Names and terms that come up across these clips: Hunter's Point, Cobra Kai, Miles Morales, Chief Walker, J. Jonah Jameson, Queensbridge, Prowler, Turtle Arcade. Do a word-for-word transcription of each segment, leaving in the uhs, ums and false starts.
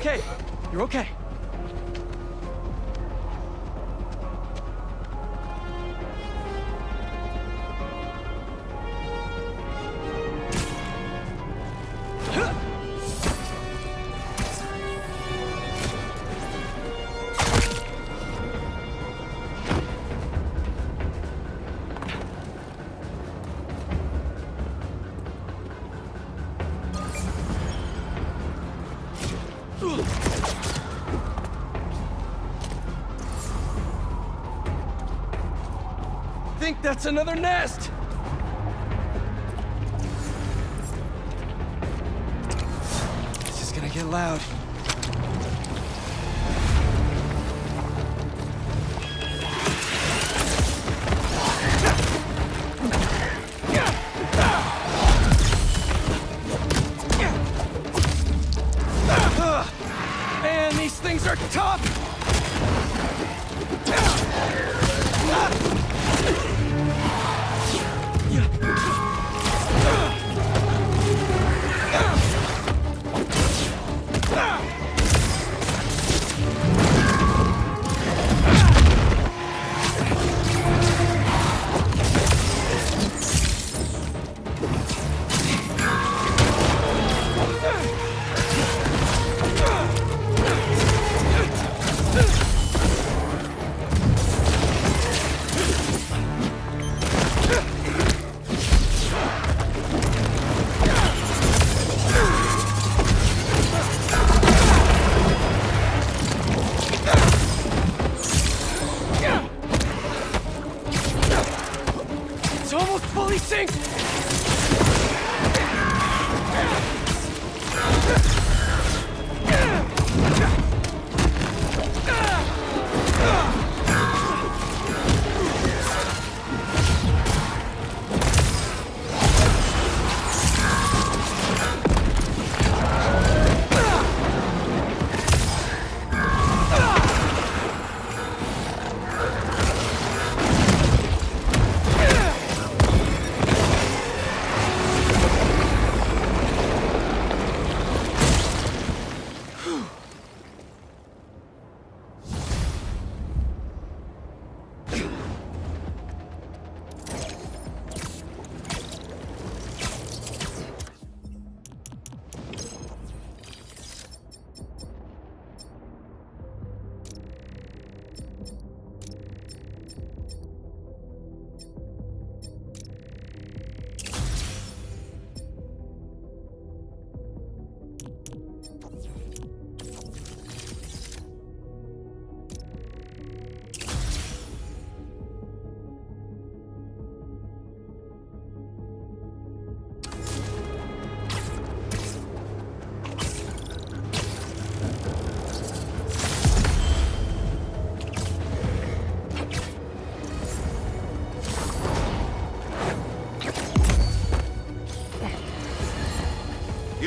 okay. You're okay. That's another nest! This is gonna get loud. Man, these things are tough!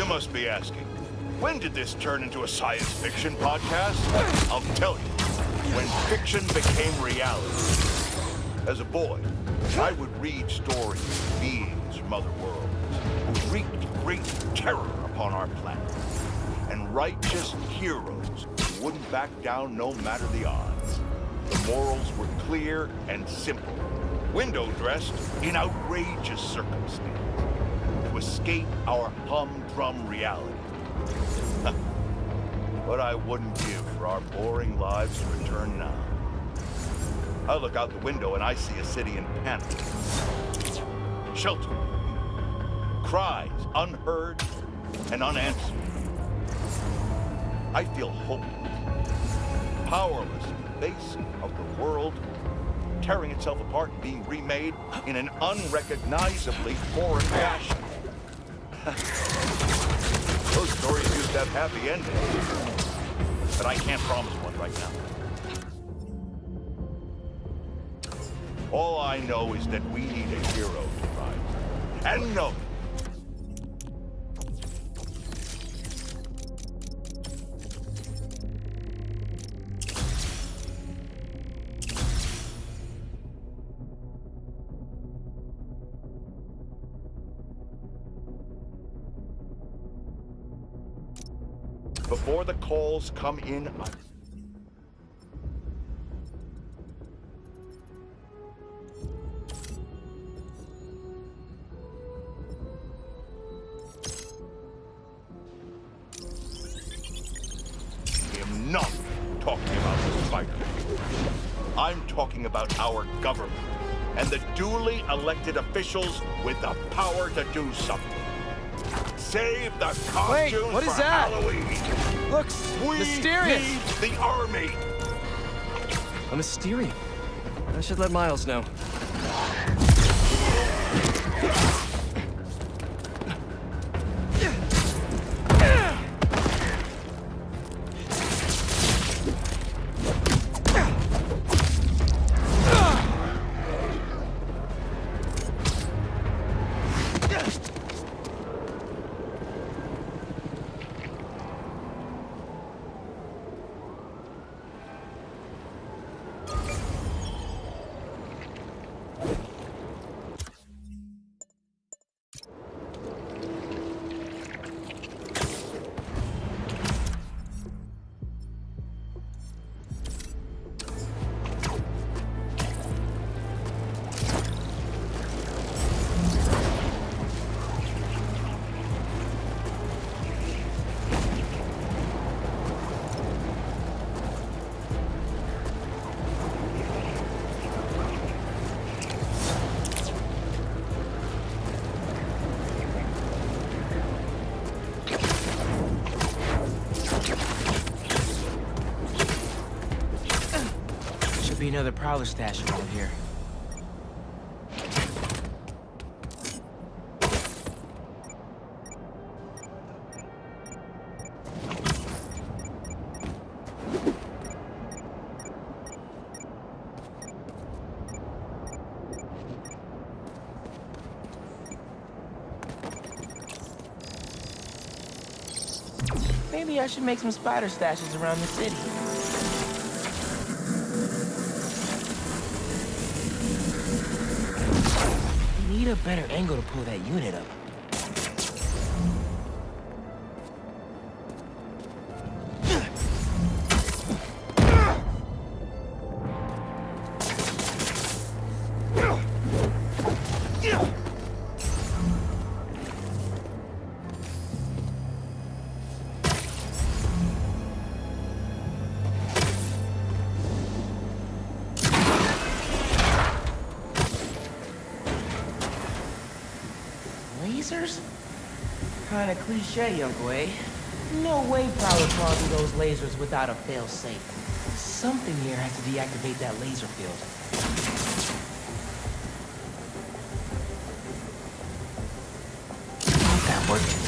Must be asking, when did this turn into a science fiction podcast? I'll tell you, when fiction became reality. As a boy, I would read stories of beings from other worlds who wreaked great terror upon our planet, and righteous heroes who wouldn't back down no matter the odds. The morals were clear and simple, window-dressed in outrageous circumstances. Escape our humdrum reality. What I wouldn't give for our boring lives to return now. I look out the window and I see a city in panic. Shelter. Cries unheard and unanswered. I feel hopeless, powerless in the face of the world tearing itself apart and being remade in an unrecognizably foreign fashion. Those stories used to have happy endings, but I can't promise one right now. All I know is that we need a hero to rise. And no! Before the calls come in... I'm not talking about the spider. I'm talking about our government and the duly elected officials with the power to do something. Save the costumes. Wait, what is for that? Halloween. Looks we mysterious. Need the army. A Mysterian. I should let Miles know. Another Prowler stash around here. Maybe I should make some spider stashes around the city. Need a better angle to pull that unit up. Kinda cliche, Uncle A. No way Prowler pausing those lasers without a fail-safe. Something here has to deactivate that laser field. How'd that work?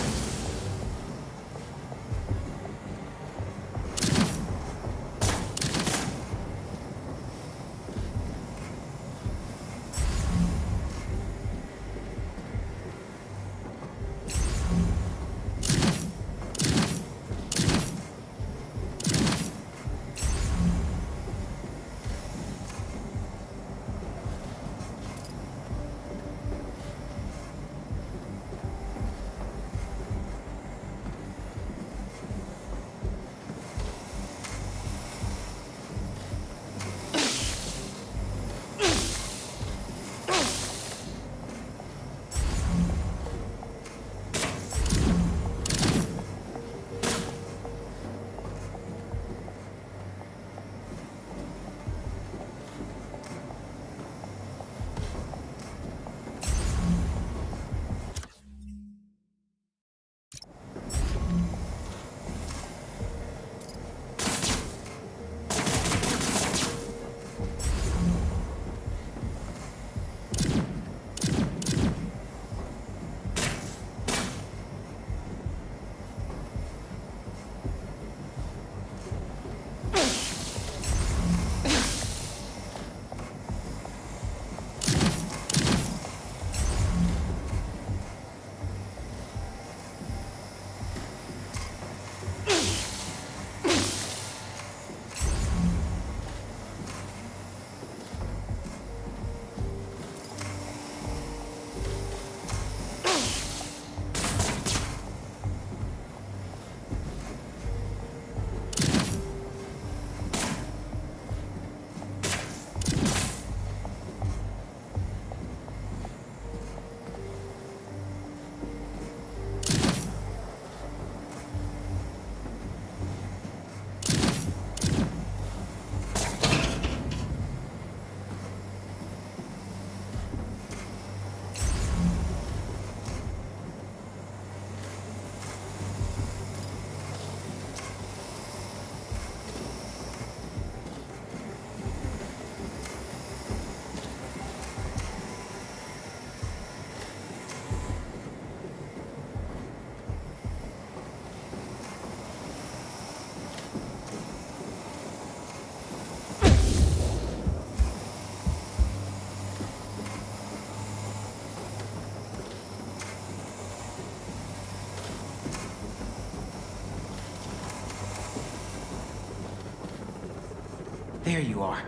There you are.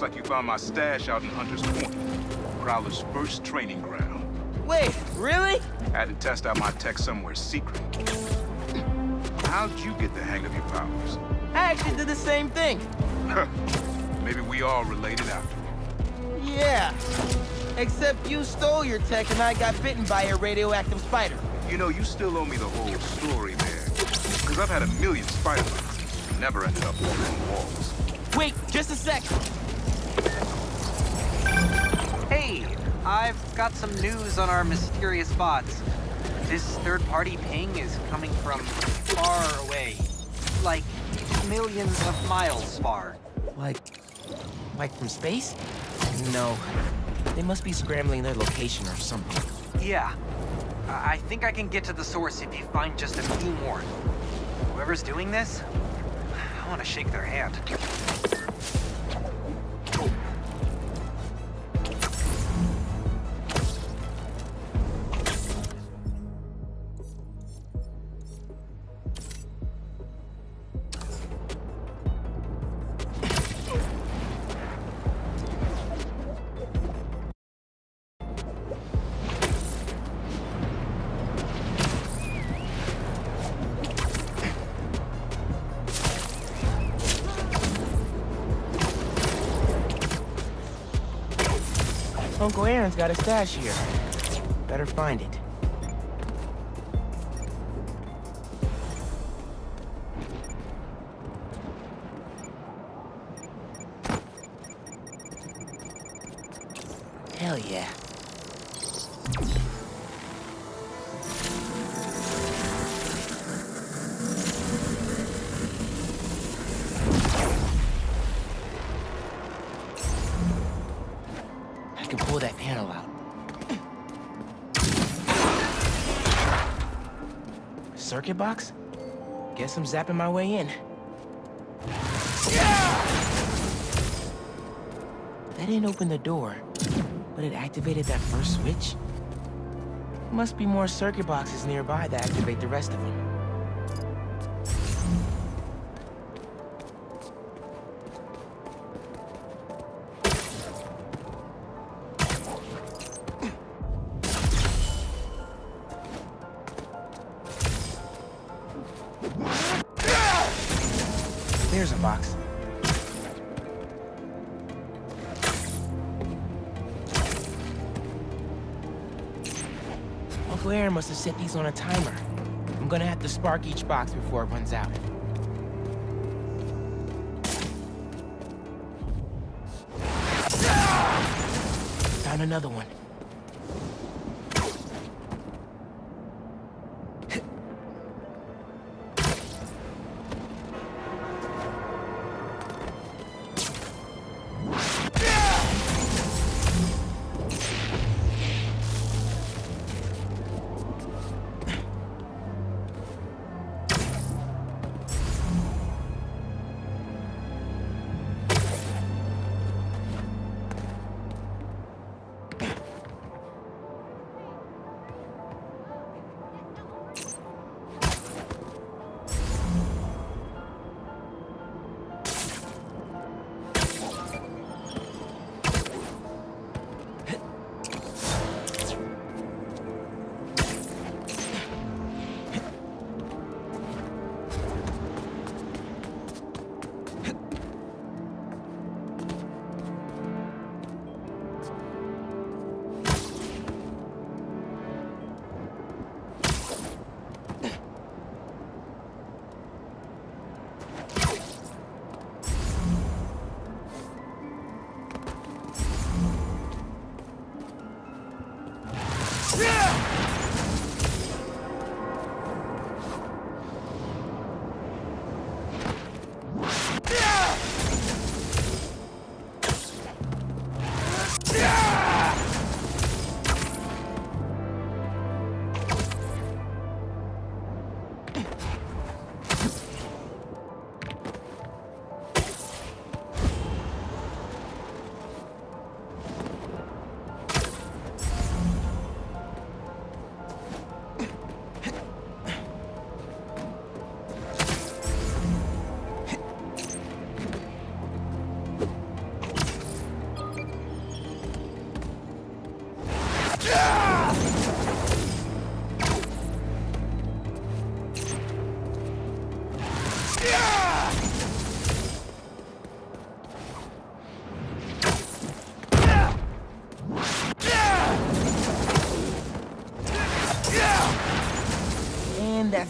Like you found my stash out in Hunter's Point, Prowler's first training ground. Wait, really? Had to test out my tech somewhere secret. How'd you get the hang of your powers? I actually did the same thing. Maybe we all related after all. Yeah. Except you stole your tech and I got bitten by a radioactive spider. You know, you still owe me the whole story there. Because I've had a million spiders. Never ended up walking walls. Wait, just a sec. Hey, I've got some news on our mysterious bots. This third-party ping is coming from far away. Like, millions of miles far. Like... like from space? No. They must be scrambling their location or something. Yeah. I think I can get to the source if you find just a few more. Whoever's doing this, I want to shake their hand. Uncle Aaron's got a stash here. Better find it. Hell yeah. Circuit box? Guess I'm zapping my way in. Yeah! That didn't open the door, but it activated that first switch. Must be more circuit boxes nearby that activate the rest of them. There's a box. Uncle Aaron must have set these on a timer. I'm gonna have to spark each box before it runs out. Found another one.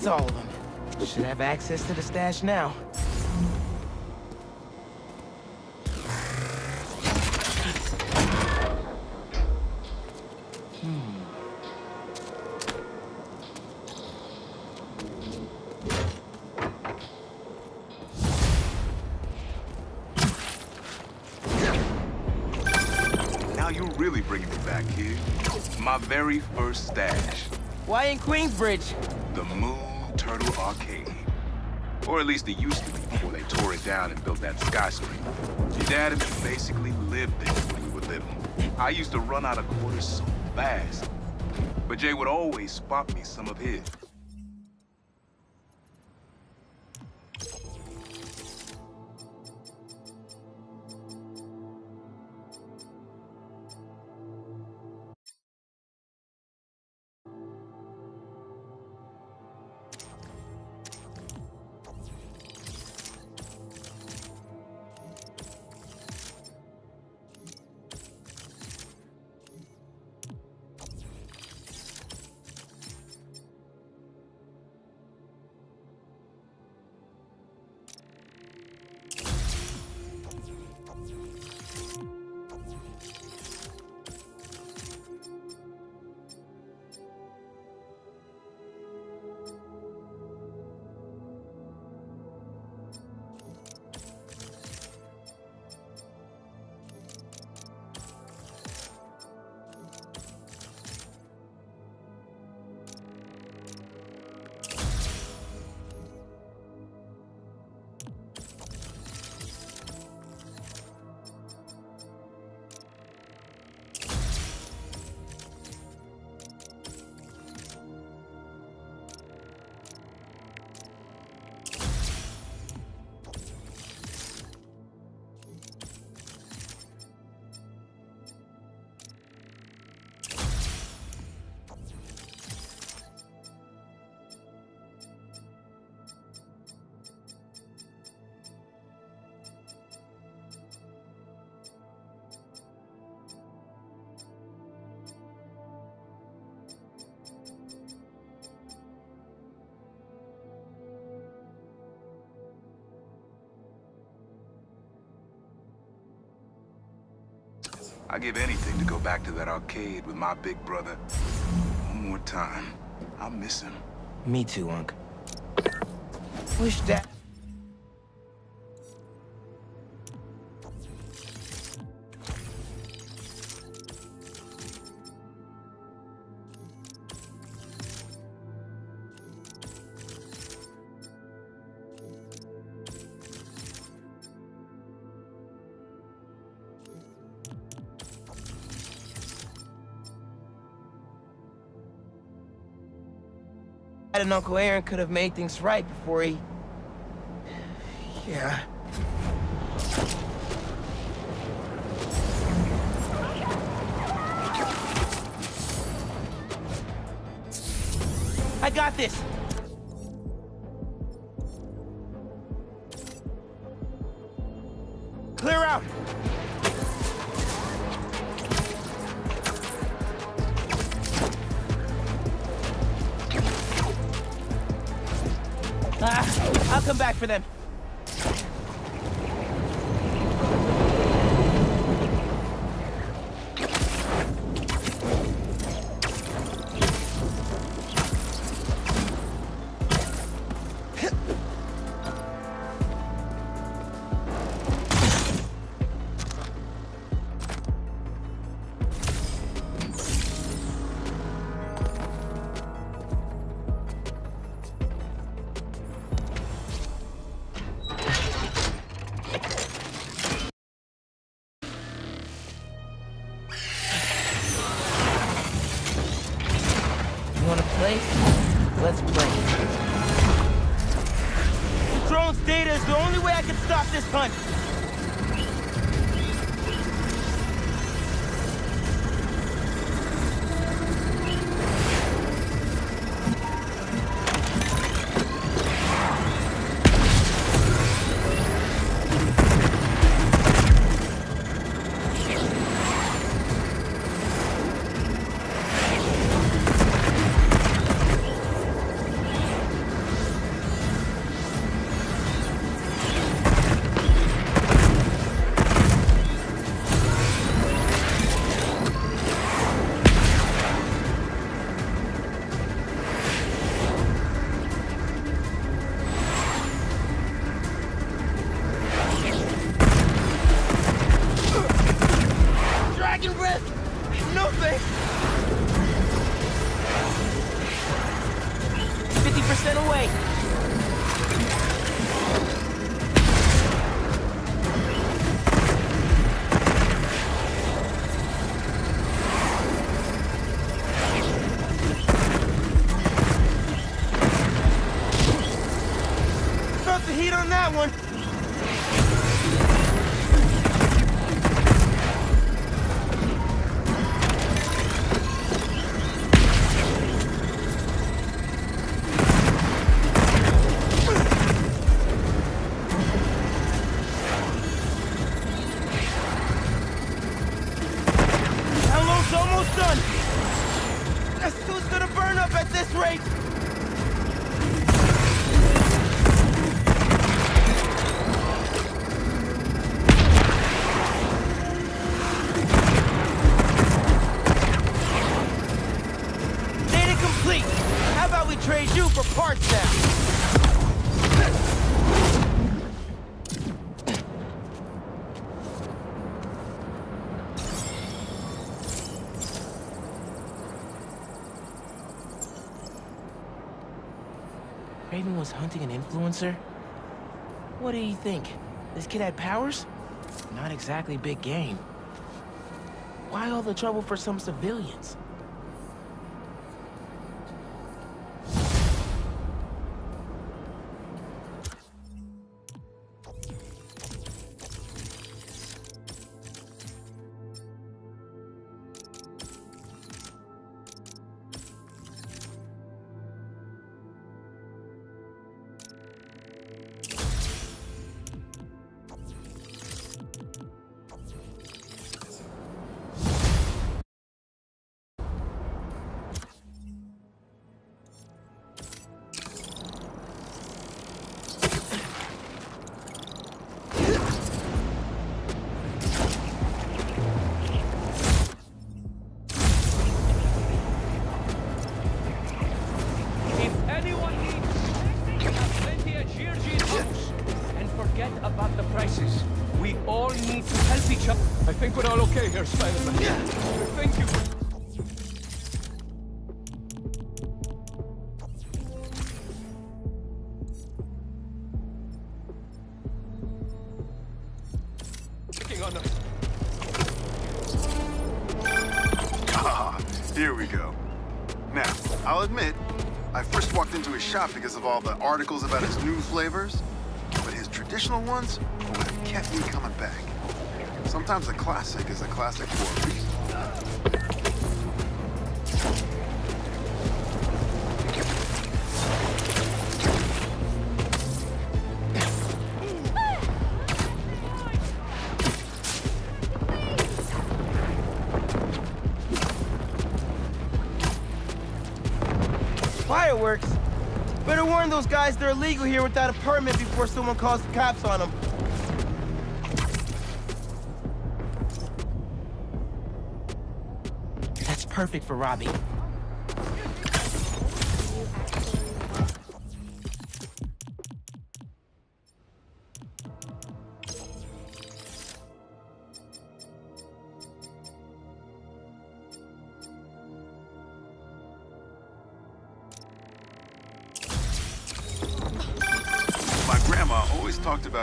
That's all of them. Should have access to the stash now. My very first stash. Why in Queensbridge? The Moon Turtle Arcade. Or at least it used to be before they tore it down and built that skyscraper. Your dad and me basically lived there when we were little. I used to run out of quarters so fast. But Jay would always spot me some of his. I'd give anything to go back to that arcade with my big brother. One more time. I'll miss him. Me too, Unc. Wish that... and Uncle Aaron could have made things right before he... yeah. I got this! Clear out! Ah, I'll come back for them. felt the heat on that one. Was hunting an influencer? What do you think? This kid had powers? Not exactly big game. Why all the trouble for some civilians? Because of all the articles about his new flavors, but his traditional ones would have kept me coming back. Sometimes a classic is a classic for a reason. Those guys, they're illegal here without a permit before someone calls the cops on them. That's perfect for Robbie.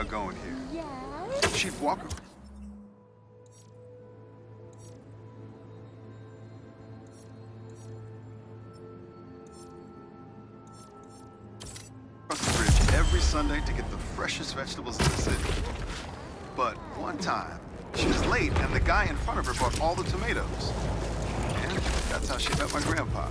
Going here. Yeah. Chief Walker. Across the bridge every Sunday to get the freshest vegetables in the city. But one time, she was late and the guy in front of her bought all the tomatoes. And that's how she met my grandpa.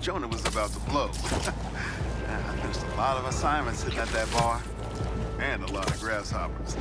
Jonah was about to blow. There's a lot of assignments sitting at that bar. And a lot of grasshoppers.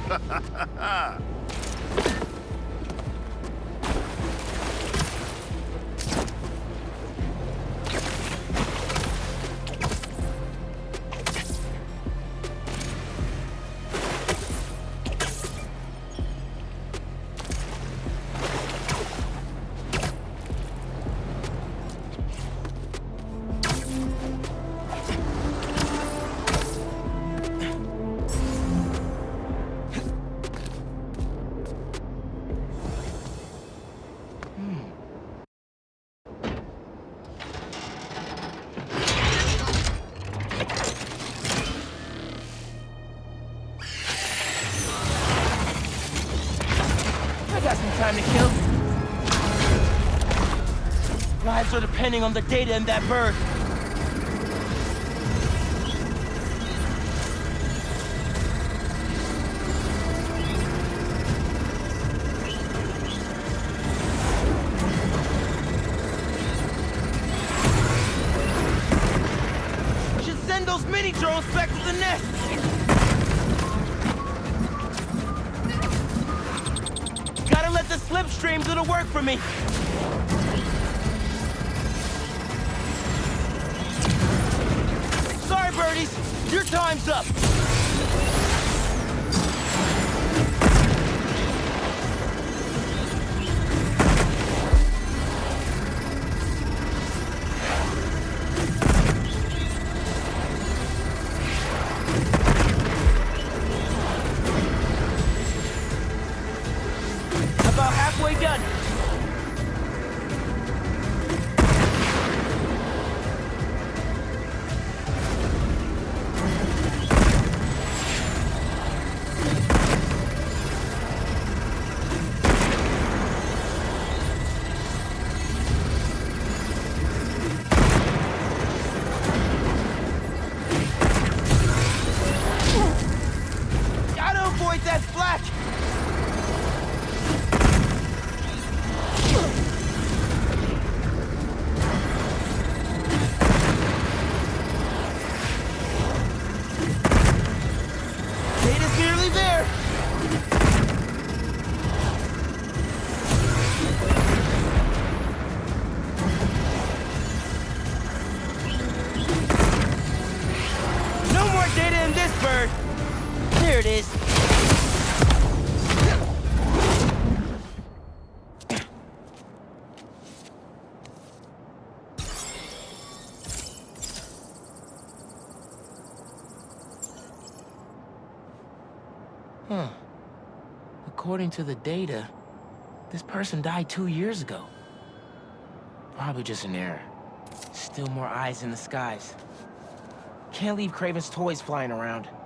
got some time to kill. Lives are depending on the data in that bird. For me. Sorry, birdies. Your time's up. About halfway done. Huh. According to the data, this person died two years ago. Probably just an error. Still more eyes in the skies. Can't leave Kraven's toys flying around.